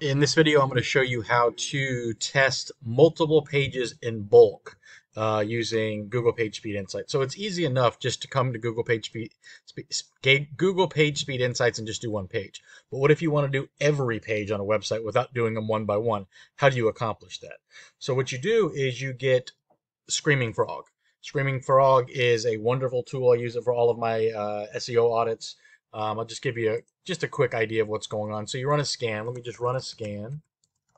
In this video, I'm going to show you how to test multiple pages in bulk using Google PageSpeed Insights. So it's easy enough just to come to Google PageSpeed Insights and just do one page. But what if you want to do every page on a website without doing them one by one? How do you accomplish that? So what you do is you get Screaming Frog. Screaming Frog is a wonderful tool. I use it for all of my SEO audits. I'll just give you just a quick idea of what's going on. So you run a scan. Let me just run a scan.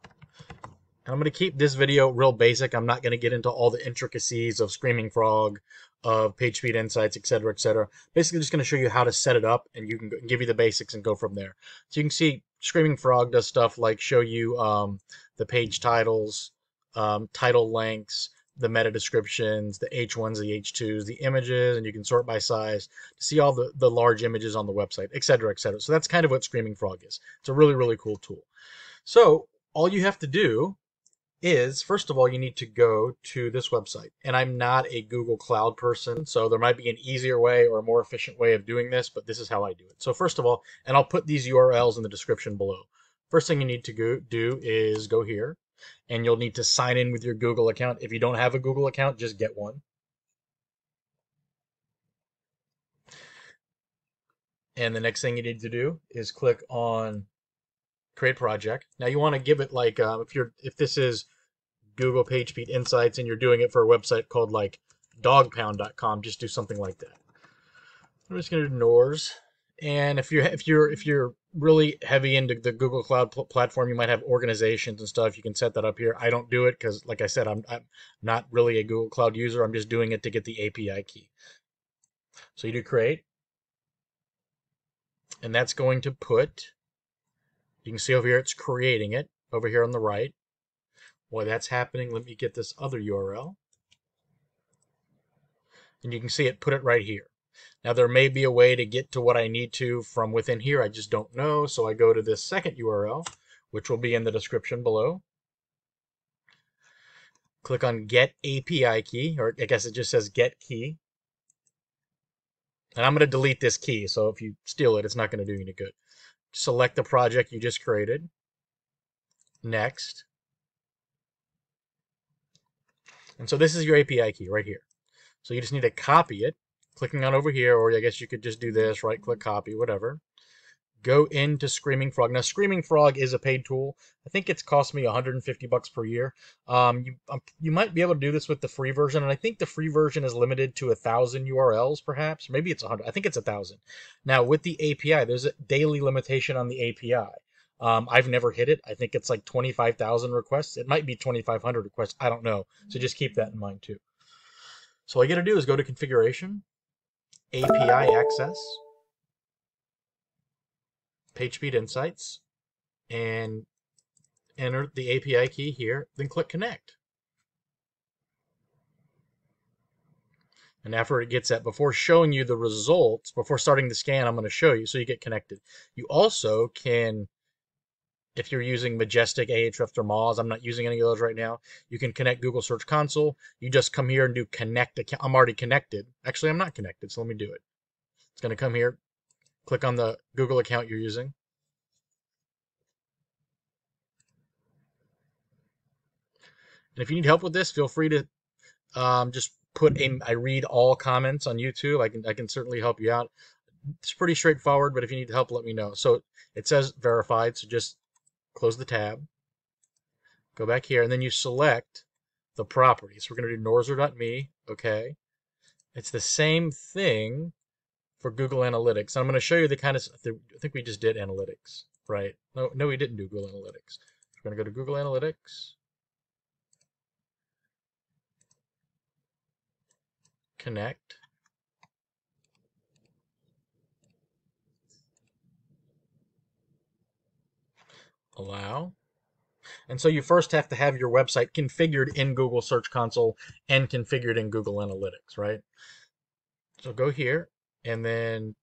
And I'm going to keep this video real basic. I'm not going to get into all the intricacies of Screaming Frog, of PageSpeed Insights, et cetera, et cetera. Basically, just going to show you how to set it up, and you can give you the basics and go from there. So you can see Screaming Frog does stuff like show you the page titles, title lengths, the meta descriptions, the H1s, the H2s, the images, and you can sort by size to see all the large images on the website, et cetera, et cetera. So that's kind of what Screaming Frog is. It's a really, really cool tool. So all you have to do is, first of all, you need to go to this website. And I'm not a Google Cloud person, so there might be an easier way or a more efficient way of doing this, but this is how I do it. So first of all, and I'll put these URLs in the description below. First thing you need to go do is go here. And you'll need to sign in with your Google account. If you don't have a Google account, just get one. And the next thing you need to do is click on Create Project. Now you want to give it like if this is Google PageSpeed Insights and you're doing it for a website called like dogpound.com, just do something like that. I'm just going to do Norz. And if you're really heavy into the Google Cloud platform, you might have organizations and stuff. You can set that up here. I don't do it because, like I said, I'm not really a Google Cloud user. I'm just doing it to get the API key. So you do create, and that's going to put. You can see over here it's creating it over here on the right. While that's happening, let me get this other URL, and you can see it put it right here. Now there may be a way to get to what I need to from within here. I just don't know. So I go to this second URL, which will be in the description below. Click on Get API Key, or I guess it just says Get Key. And I'm going to delete this key. So if you steal it, it's not going to do you any good. Select the project you just created. Next. And so this is your API key right here. So you just need to copy it. Clicking on over here, or I guess you could just do this, right-click, copy, whatever. Go into Screaming Frog. Now, Screaming Frog is a paid tool. I think it's cost me $150 per year. You might be able to do this with the free version, and I think the free version is limited to 1,000 URLs, perhaps. Maybe it's 100. I think it's 1,000. Now, with the API, there's a daily limitation on the API. I've never hit it. I think it's like 25,000 requests. It might be 2,500 requests. I don't know. So just keep that in mind, too. So all you got to do is go to Configuration. API access, PageSpeed Insights, and enter the API key here, then click connect. And after it gets that, before showing you the results, before starting the scan, I'm going to show you so you get connected. You also can, if you're using Majestic, Ahrefs, or Moz, I'm not using any of those right now, you can connect Google Search Console. You just come here and do connect account. I'm already connected. Actually, I'm not connected, so let me do it. It's going to come here. Click on the Google account you're using. And if you need help with this, feel free to just put in, I read all comments on YouTube. I can certainly help you out. It's pretty straightforward, but if you need help, let me know. So it says verified, so just close the tab, go back here, and then you select the property. So we're going to do norzer.me, okay. It's the same thing for Google Analytics. I'm going to show you the kind of, I think we just did Analytics, right? No, we didn't do Google Analytics. We're going to go to Google Analytics, connect. Allow. And so you first have to have your website configured in Google Search Console and configured in Google Analytics, right? So go here and then,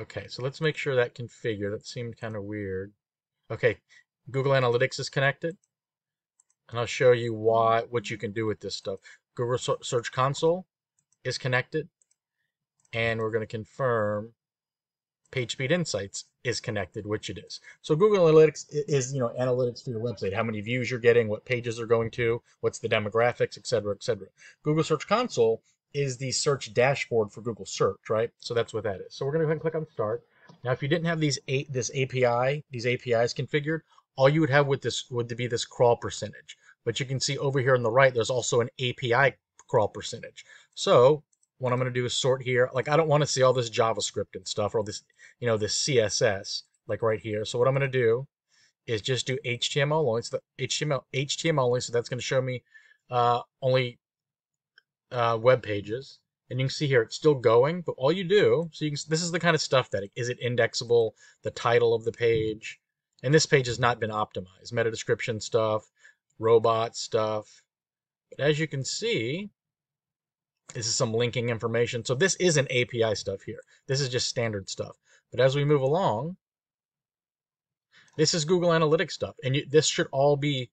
okay, so let's make sure that configured. That seemed kind of weird. Okay, Google Analytics is connected. And I'll show you why, what you can do with this stuff. Google Search Console is connected. And we're going to confirm PageSpeed Insights is connected, which it is. So Google Analytics is, you know, analytics for your website, how many views you're getting, what pages are going to, what's the demographics, et cetera, et cetera. Google Search Console is the search dashboard for Google Search, right? So that's what that is. So we're going to go ahead and click on Start. Now, if you didn't have these APIs configured, all you would have with this would be this crawl percentage. But you can see over here on the right, there's also an API crawl percentage. So what I'm going to do is sort here. Like, I don't want to see all this JavaScript and stuff, or all this, you know, this CSS, like right here. So what I'm going to do is just do HTML only. So the HTML only. So that's going to show me only web pages. And you can see here, it's still going, but all you do, so you can, this is the kind of stuff that, is it indexable, the title of the page, and this page has not been optimized, meta description stuff, robot stuff. But as you can see, this is some linking information. So this isn't API stuff here. This is just standard stuff. But as we move along, this is Google Analytics stuff, and this should all be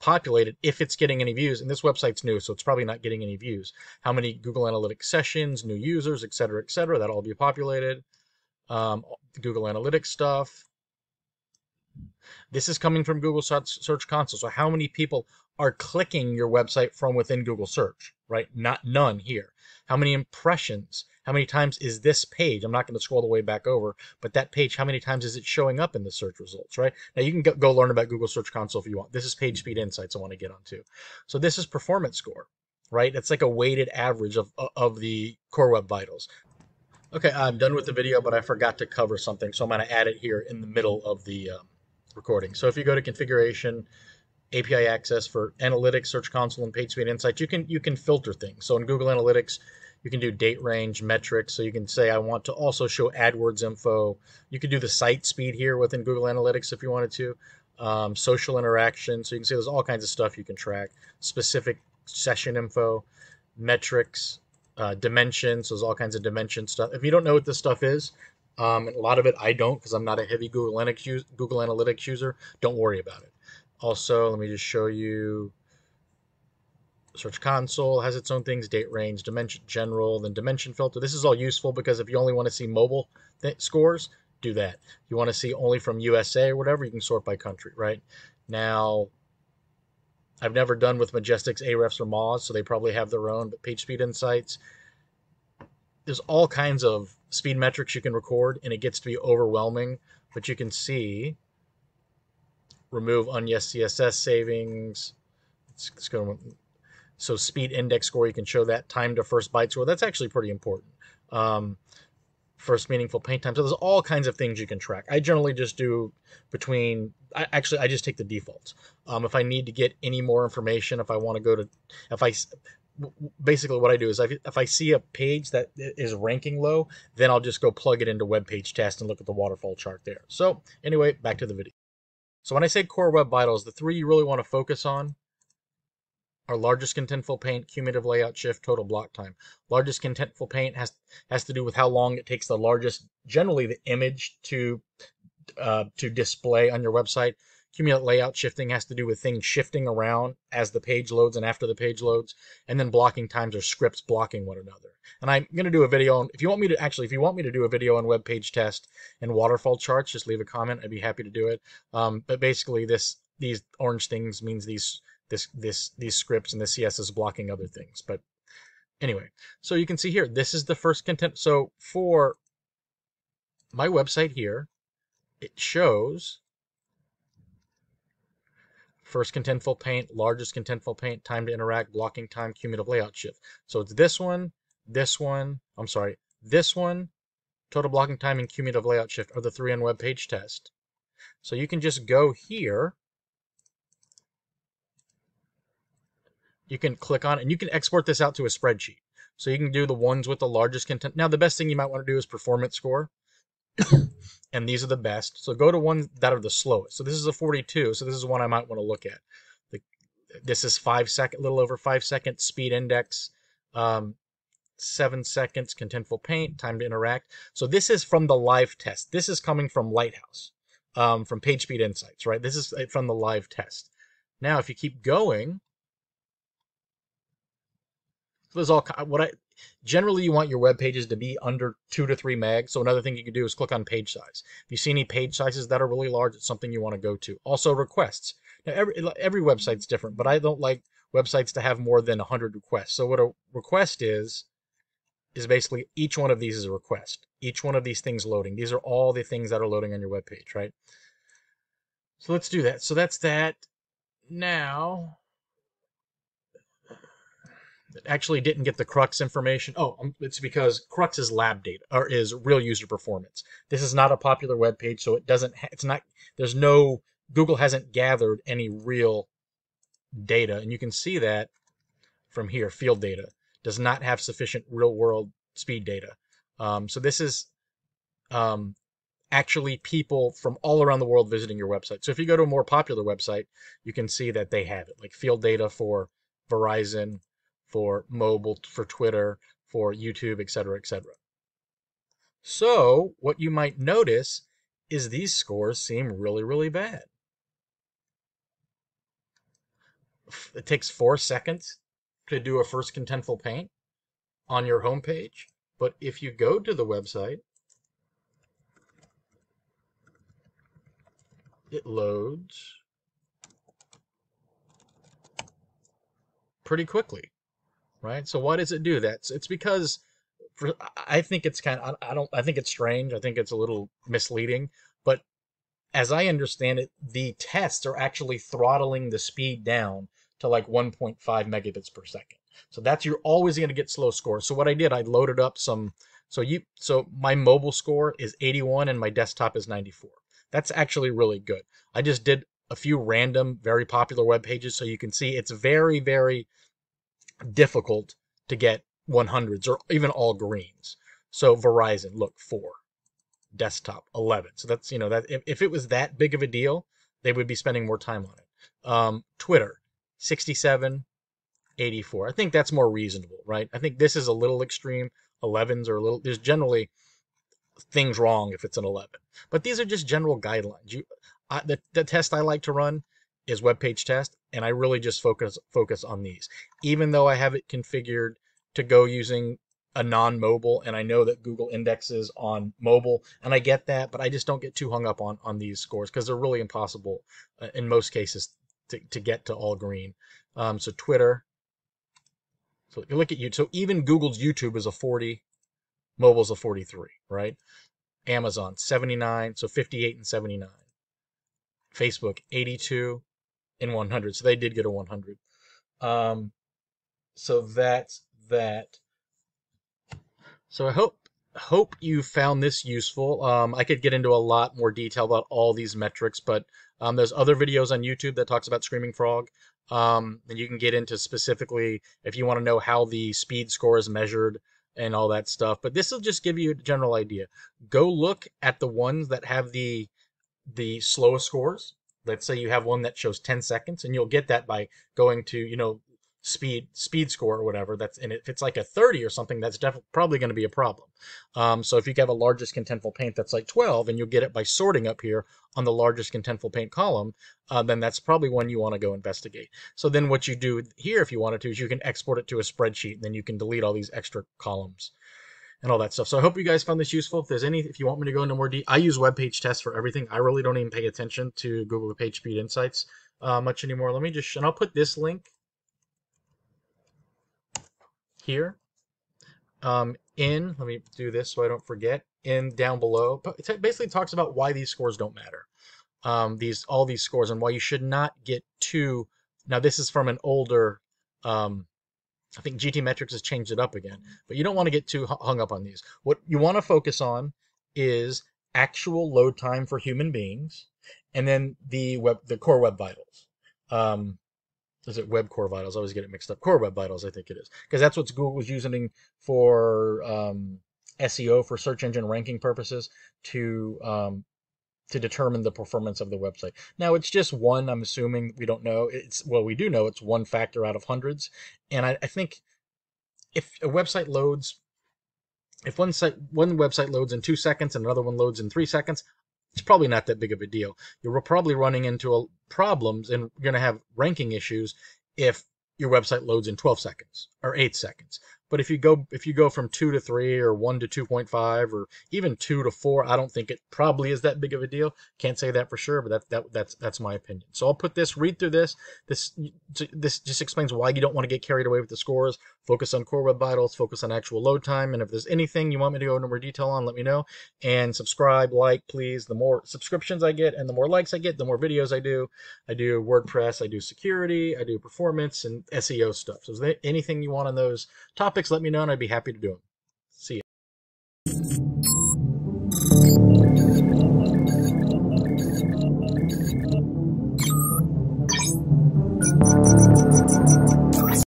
populated if it's getting any views, and this website's new, so it's probably not getting any views. How many Google Analytics sessions, new users, et cetera, that'll all be populated. Google Analytics stuff. This is coming from Google Search Console, so how many people are clicking your website from within Google Search, right? Not none here. How many impressions? How many times is this page? I'm not going to scroll the way back over, but that page, how many times is it showing up in the search results, right? Now you can go learn about Google Search Console if you want. This is PageSpeed Insights I want to get onto. So this is performance score, right? It's like a weighted average of the Core Web Vitals. Okay, I'm done with the video, but I forgot to cover something, so I'm going to add it here in the middle of the recording. So if you go to configuration, API access for Analytics, Search Console, and PageSpeed Insights, you can filter things. So in Google Analytics, you can do date range, metrics. So you can say, I want to also show AdWords info. You could do the site speed here within Google Analytics if you wanted to. Social interaction. So you can see there's all kinds of stuff you can track. Specific session info, metrics, dimensions. So there's all kinds of dimension stuff. If you don't know what this stuff is, and a lot of it I don't because I'm not a heavy Google Analytics user, don't worry about it. Also, let me just show you Search Console has its own things, date range, dimension general, then dimension filter. This is all useful because if you only want to see mobile scores, do that. You want to see only from USA or whatever, you can sort by country, right? Now, I've never done with Majestic's Ahrefs or Moz, so they probably have their own, but PageSpeed Insights. There's all kinds of speed metrics you can record, and it gets to be overwhelming, but you can see remove unyes CSS savings. Let's go. So speed index score, you can show that. Time to first byte score, that's actually pretty important. First meaningful paint time. So there's all kinds of things you can track. I generally just do between, I just take the defaults. If I need to get any more information, if I want to go to, basically what I do is if I see a page that is ranking low, then I'll just go plug it into WebPageTest and look at the waterfall chart there. So anyway, back to the video. So when I say Core Web Vitals, the three you really want to focus on are largest contentful paint, cumulative layout shift, total block time. Largest contentful paint has to do with how long it takes the largest, generally the image to display on your website. Cumulative layout shifting has to do with things shifting around as the page loads and after the page loads. And then blocking times are scripts blocking one another. And I'm going to do a video on, if you want me to do a video on web page test and waterfall charts, just leave a comment. I'd be happy to do it. But basically these orange things means these scripts and the CSS blocking other things. But anyway, so you can see here, this is the first content. So for my website here, it shows first contentful paint, largest contentful paint, time to interact, blocking time, cumulative layout shift. So it's this one, total blocking time, and cumulative layout shift are the three in web page test. So you can just go here. You can click on, and you can export this out to a spreadsheet. So you can do the ones with the largest content. Now, the best thing you might want to do is performance score. And these are the best. So go to ones that are the slowest. So this is a 42. So this is one I might want to look at. This is 5 second, little over 5 seconds. Speed index, 7 seconds. Contentful paint, time to interact. So this is from the live test. This is coming from Lighthouse, from PageSpeed Insights, right? This is from the live test. Now, if you keep going, there's all what I Generally, you want your web pages to be under 2 to 3 megs. So another thing you can do is click on page size. If you see any page sizes that are really large, it's something you want to go to. Also requests. Now, every website's different, but I don't like websites to have more than 100 requests. So what a request is basically each one of these is a request. Each one of these things loading. These are all the things that are loading on your web page, right? So let's do that. So that's that. Now, it actually didn't get the Crux information. Oh, it's because Crux is lab data or is real user performance. This is not a popular web page, so it doesn't. It's not. There's no. Google hasn't gathered any real data, and you can see that from here. Field data does not have sufficient real-world speed data. So this is actually people from all around the world visiting your website. So if you go to a more popular website, you can see that they have it, like field data for Verizon, for mobile, for Twitter, for YouTube, et cetera, et cetera. So what you might notice is these scores seem really, really bad. It takes 4 seconds to do a first contentful paint on your homepage. But if you go to the website, it loads pretty quickly, right? So why does it do that? So it's because I think it's kind of, I think it's strange. I think it's a little misleading, but as I understand it, the tests are actually throttling the speed down to like 1.5 megabits per second. So that's, you're always going to get slow scores. So what I did, I loaded up some, so my mobile score is 81 and my desktop is 94. That's actually really good. I just did a few random, very popular web pages. So you can see it's very, very difficult to get 100s or even all greens. So Verizon, look, 4, desktop 11. So that's, you know, that if it was that big of a deal, they would be spending more time on it. Twitter, 67, 84. I think that's more reasonable, right? I think this is a little extreme. 11s are a little, there's generally things wrong if it's an 11, but these are just general guidelines. The test I like to run is WebPageTest, and I really just focus on these, even though I have it configured to go using a non-mobile, and I know that Google indexes on mobile, and I get that, but I just don't get too hung up on these scores because they're really impossible in most cases to get to all green. So Twitter, so you look at YouTube, so even Google's YouTube is a 40, mobile's a 43, right? Amazon, 79, so 58 and 79. Facebook, 82 and 100, so they did get a 100. So that's that. So I hope you found this useful. I could get into a lot more detail about all these metrics, but there's other videos on YouTube that talks about Screaming Frog. And you can get into specifically if you want to know how the speed score is measured and all that stuff. But this will just give you a general idea. Go look at the ones that have the slowest scores. Let's say you have one that shows 10 seconds, and you'll get that by going to, you know, speed score or whatever. That's, and if it's like a 30 or something, that's definitely probably going to be a problem. So if you have a largest contentful paint that's like 12, and you'll get it by sorting up here on the largest contentful paint column, then that's probably one you want to go investigate. So then what you do here, if you wanted to, is you can export it to a spreadsheet, and then you can delete all these extra columns and all that stuff. So I hope you guys found this useful. If there's any, if you want me to go into more I use WebPageTest for everything. I really don't even pay attention to Google PageSpeed Insights much anymore. Let me just, and I'll put this link here in, let me do this so I don't forget, in down below. But it basically talks about why these scores don't matter, all these scores, and why you should not get too. Now this is from an older, I think GT Metrics has changed it up again, but you don't want to get too hung up on these. What you want to focus on is actual load time for human beings, and then the Core Web Vitals. Is it Web Core Vitals? I always get it mixed up. Core Web Vitals, I think it is, because that's what Google was using for SEO, for search engine ranking purposes, to determine the performance of the website. Now it's just one. I'm assuming we don't know. It's, well, we do know it's one factor out of hundreds, and I think if a website loads, if one website loads in 2 seconds and another one loads in 3 seconds, it's probably not that big of a deal. You're probably running into problems, and you're going to have ranking issues if your website loads in 12 seconds or 8 seconds. But if you go from 2 to 3 or 1 to 2.5 or even 2 to 4, I don't think it probably is that big of a deal. Can't say that for sure, but that's my opinion. So I'll put this, read through this. This just explains why you don't want to get carried away with the scores. Focus on Core Web Vitals, focus on actual load time. And if there's anything you want me to go into more detail on, let me know. And subscribe, like, please. The more subscriptions I get and the more likes I get, the more videos I do. I do WordPress, I do security, I do performance and SEO stuff. So is there anything you want on those topics? Let me know and I'd be happy to do them.